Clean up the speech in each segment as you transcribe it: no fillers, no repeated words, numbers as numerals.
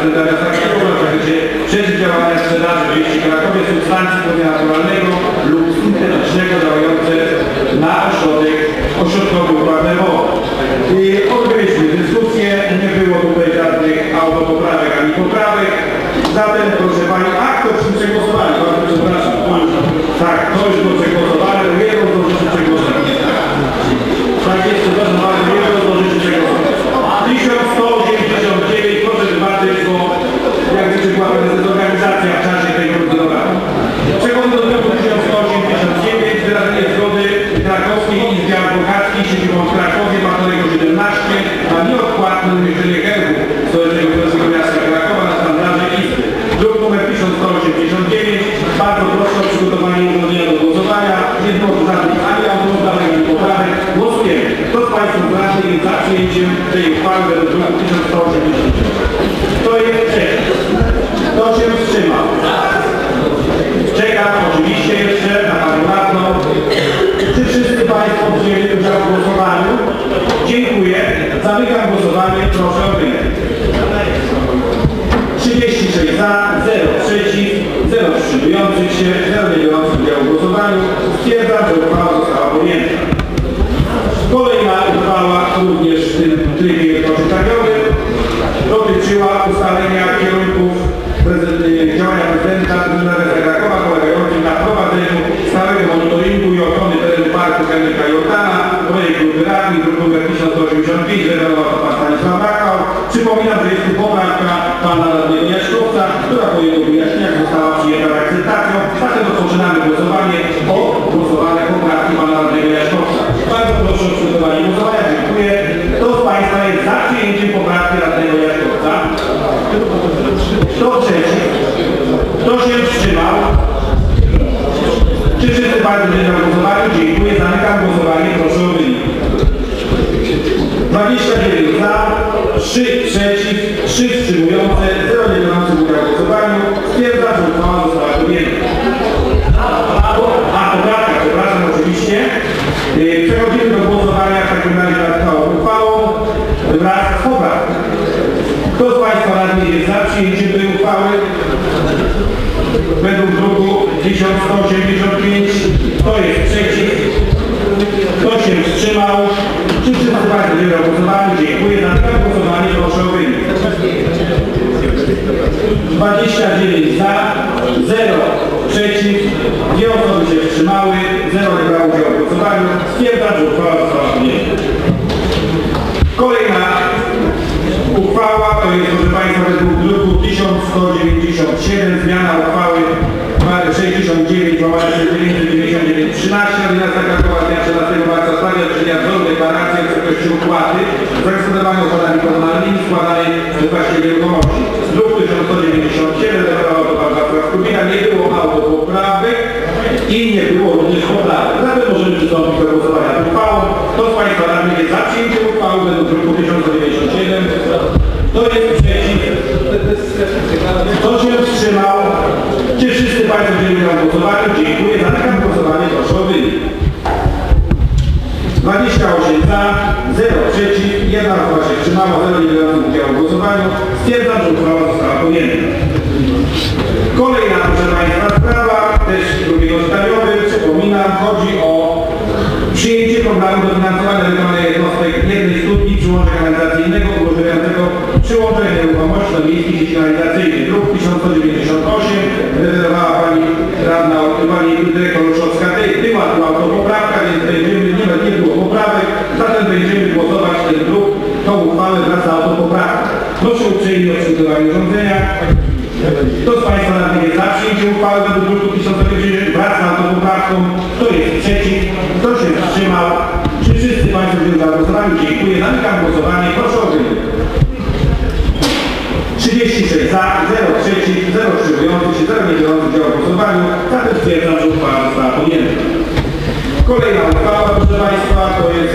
Rada Miasta Krakowa będzie przeciwdziałania sprzedaży w mieście Krakowie substancji naturalnego lub syntetycznego działające na ośrodkowy układ nerwowy. I odbyliśmy dyskusję, nie było tutaj żadnych autopoprawek ani poprawek. Zatem proszę Pani, a kto przy przegłosowaniu? Bardzo przepraszam, tak, to już było przegłosowane, jego złożycie przegłosowanie. Tak jest, przepraszam bardzo, jego złożycie przegłosowanie. 1199, proszę zobaczyć, bo jak wiecie była organizacja w czasie tej rozbudowania. Przechodzę do roku 1189, wyrażenie zgody Krakowskiej Izbie Adwokackiej siedzibą w Krakowie, Batorego 17, na nieodpłatne umieszczenie herbu stołecznego Królewskiego Miasta Krakowa na sztandarze Izby. Druk nr 1189, bardzo proszę o przygotowanie urządzenia do głosowania. Nie można żadnych ani autopoprawek, ani poprawek. Głosujemy. Kto z Państwa wyraźnie jest za przyjęciem tej uchwały według druku 1189? Kto jest przeciw? Kto się wstrzymał? Czekam oczywiście jeszcze na Panią Radną. Czy wszyscy Państwo wzięli udział w głosowaniu? Dziękuję. Zamykam głosowanie. Proszę o wynik. 36 za, 0 przeciw, 0 wstrzymujących się, 0 nie biorących udziału w głosowaniu. Stwierdzam, że uchwała została podjęta. Kolejna uchwała, również w tym trybie poczytaniowym, dotyczyła ustalenia kierunków działania prezydenta Rada Miasta Krakowa polegających na prowadzeniu stałego monitoringu i ochrony terenu parku Henryka Jordana, projekt grupy radnych, druk nr 1185, zerwała to Pan Stanisław Rakał. Przypominam, że jest tu poprawka Pana Radnego Jaszkowca, która po jego wyjaśnieniach została przyjęta z akceptacją. Zatem rozpoczynamy głosowanie o głosowanych poprawki Pana Radnego Jaszkowca. Bardzo proszę o przygotowanie głosowania. Dziękuję. Kto z Państwa jest za przyjęciem poprawki Radnego Jaszkowca? Kto przeciw? Kto się wstrzymał? Czy wszyscy Państwo będą głosowali? Dziękuję. Zamykam głosowanie. Proszę o wynik. 29 za, 3 przeciw, 3 wstrzymujące, 0 nie biorących udziału w głosowaniu. Stwierdzam, że uchwała została podjęta. A poprawka, przepraszam, oczywiście. Przechodzimy do głosowania w takim razie nad całą uchwałą wraz z poprawką. Kto z Państwa radnych jest za przyjęciem tej uchwały według druku 1185? Kto jest przeciw? Kto się wstrzymał? Czy wszyscy Państwo będą głosowali? Dziękuję. Zamykam głosowanie. Proszę o wynik. 29 za, 0 przeciw, 2 osoby się wstrzymały, 0 nie brało udziału w głosowaniu. Stwierdzam, że uchwała została podjęta. Kolejna uchwała to jest, proszę Państwa, według druku 1197, zmiana uchwały nr 69/1999-13 Rady Miasta Krakowa dnia 13 marca w sprawie odczynienia wzoru deklaracji o wysokości opłaty za gospodarowanie odpadami komunalnymi składanej w wypasie nieruchomości. Druk 1197, zerwała to Pan Wacław Kubina, nie było autopoprawek i nie było również poprawek. Zatem możemy przystąpić do głosowania nad uchwałą. Kto z Państwa radnych jest za przyjęciem uchwały według druku 1097? Kto jest przeciw? Kto się wstrzymał? Czy wszyscy Państwo wzięli na głosowaniu? Dziękuję. Zamykam głosowanie. Proszę o wynik. 28 za, 0 przeciw, 1 osoba się wstrzymała, 0 nie biorących udziału w głosowaniu. Stwierdzam, że uchwała została podjęta. Kolejna, proszę Państwa, sprawa, też drugiego stawiowy. Przypominam, chodzi o przyjęcie programu dofinansowania wykonanej jednostek jednej studni przyłącza kanalizacyjnego umożliwiającego przyłączenie nieruchomości do miejskiej sieci kanalizacyjnej. Druk 1198 rezerwowała Pani Radna, Pani Dyrektor Olszowska. Była tu autopoprawka, więc będziemy, nie było poprawek, zatem będziemy głosować ten druk, tą uchwałę wraz z autopoprawką. Proszę uprzejmie o przygotowanie urządzenia. Kto z Państwa radnych jest za przyjęciem uchwały według druku 1190 wraz z autopoprawką? Kto jest przeciw? Kto się wstrzymał? Czy wszyscy Państwo wzięli za głosowanie? Dziękuję. Zamykam głosowanie. Proszę o wynik. 36 za, 0 przeciw, 0 wstrzymujących się, 0 nie biorących udziału w głosowaniu. Zatem stwierdzam, że uchwała została podjęta. Kolejna uchwała, proszę Państwa, to jest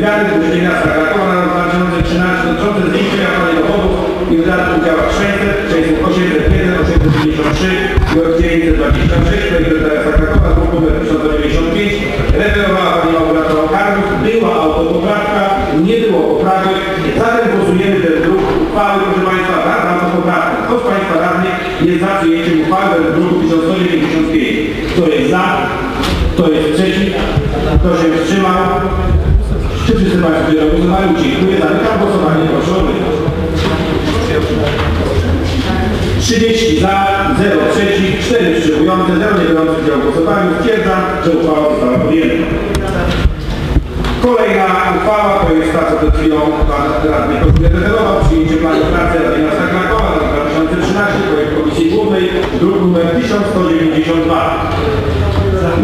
zmiany budżetu miasta Krakowa na rok 2013 dotyczące zwiększenia planu dochodów i wydatków w działach 600, 801, 853 i 926, projekt miasta Krakowa, druk nr 1195, referowała Pani Małgorzata Okarnów, była autopoprawka, nie było poprawek, zatem głosujemy ten druk uchwały, proszę Państwa, bardzo Kto z Państwa radnych jest za przyjęciem uchwały w druku 1195? Kto jest za? Kto jest przeciw? Kto się wstrzymał? Czy wszyscy Państwo głosowali? Dziękuję. Zamykam głosowanie. Proszę o wynik. 30 za, 0 przeciw, 4 wstrzymujące, 0 nie biorących udziału w głosowaniu. Stwierdzam, że uchwała została podjęta. Kolejna uchwała, projekt pracy przed chwilą Pan Radny Koszulę rezerwował, przyjęcie planu pracy Rady Miasta Krakowa na 2013, projekt Komisji Głównej, druk nr 1192.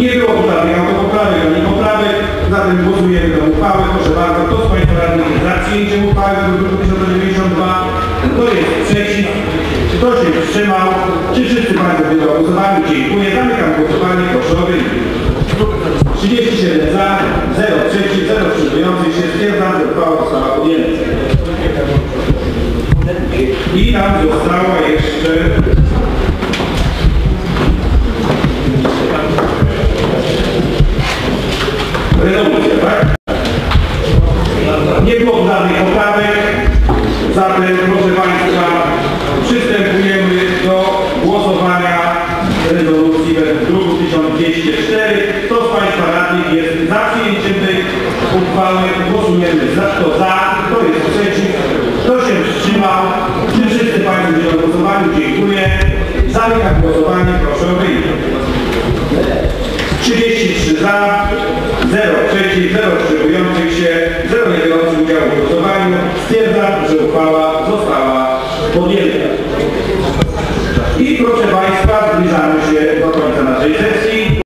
Nie było żadnych autopoprawek ani poprawek, zatem głosujemy tę uchwałę. Proszę bardzo, kto z Państwa radnych jest za przyjęciem uchwały w druku 1192? Kto jest przeciw? Kto się wstrzymał? Czy wszyscy Państwo głosowali? Dziękuję. Zamykam głosowanie. Proszę o wynik. 37 za, 0 przeciw, 0 wstrzymujących się. Stwierdzam, że uchwała została podjęta. I nam została jeszcze... rezolucja, tak? Nie było żadnych poprawek, zatem proszę Państwa, przystępujemy do głosowania rezolucji według druku 1204. Kto z Państwa radnych jest za przyjęciem tej uchwały? Głosujemy za, kto jest przeciw, kto się wstrzymał. Czy wszyscy Państwo wzięli udział w głosowaniu? Dziękuję. Zamykam głosowanie, proszę o wynik. 33 za.